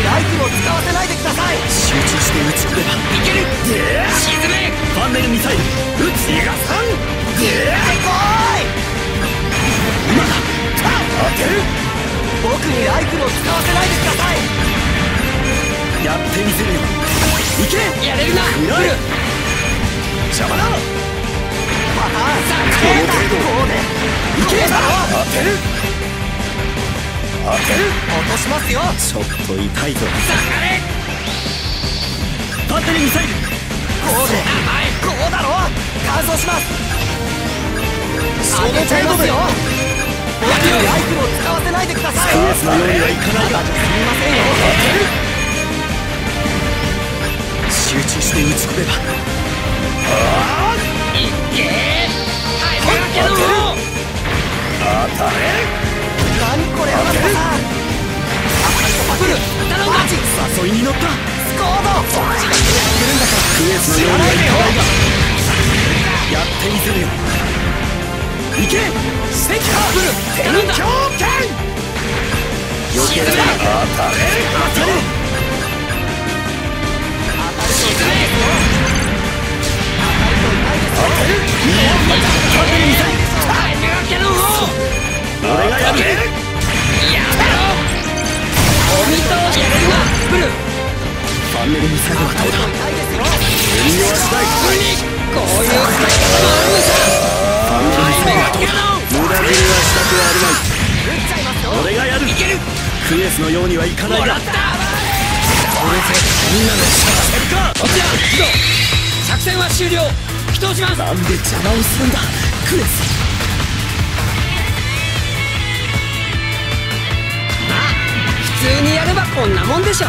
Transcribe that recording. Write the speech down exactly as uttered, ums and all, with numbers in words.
にライフを使わせないでください。集中して打ち込めばいける。沈めファンネルミサイル撃つ。逃がさん。来い。今だ。当てる。僕にライフを使わせないでください。やってみせるよ。いけ。やれるな。フル邪魔だ。パターンさんこの程度でいけだろ。当てる。当てる。落としますよ。ちょっと痛いぞ。下がれ。バッテリーミサイルこうでこうだろ。乾燥します。その程度でよ。僕にライフを使わせないでください。使わせないようにはいかないがすみませんよ。当てる。集中して打ち込めばああいけー。当てる。当たれ。何これ。当てる。フル頼んだ。誘いに乗った。スコード知ってるんだから。クエスのようにはいかないがやってみせるよ。いけ。ステッカーフル天狂剣よければ当たれ。当たれ。当たる。沈め。当たる。見えない。当たる。見たい。手掛けの方俺がやる。やめろ。お見通しやるな。フル。ファンネルミサイルはどうだ。運用したい。こういう使い方もあるんだ。ファンネルミサイルはどうだ。無駄切りはしたくはあるまい。俺がやる。いける。クエスのようにはいかないが。これでみんなの力を出せるか。じゃあ起動。作戦は終了。起動します。なんで邪魔をするんだ。クエス。普通にやればこんなもんでしょ。